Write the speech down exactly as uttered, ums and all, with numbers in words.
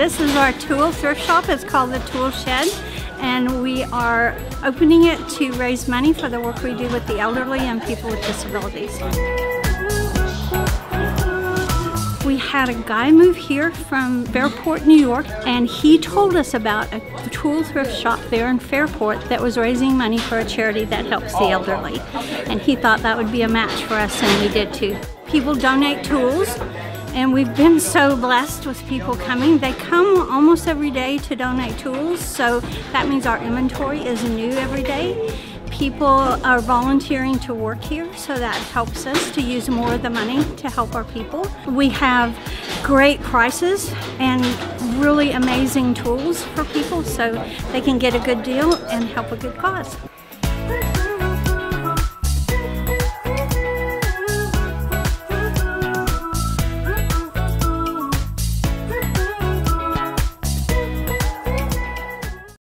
This is our tool thrift shop. It's called the Tool Shed, and we are opening it to raise money for the work we do with the elderly and people with disabilities. We had a guy move here from Fairport, New York, and he told us about a tool thrift shop there in Fairport that was raising money for a charity that helps the elderly. And he thought that would be a match for us, and we did too. People donate tools, and we've been so blessed with people coming. They come almost every day to donate tools, so that means our inventory is new every day. People are volunteering to work here, so that helps us to use more of the money to help our people. We have great prices and really amazing tools for people so they can get a good deal and help a good cause.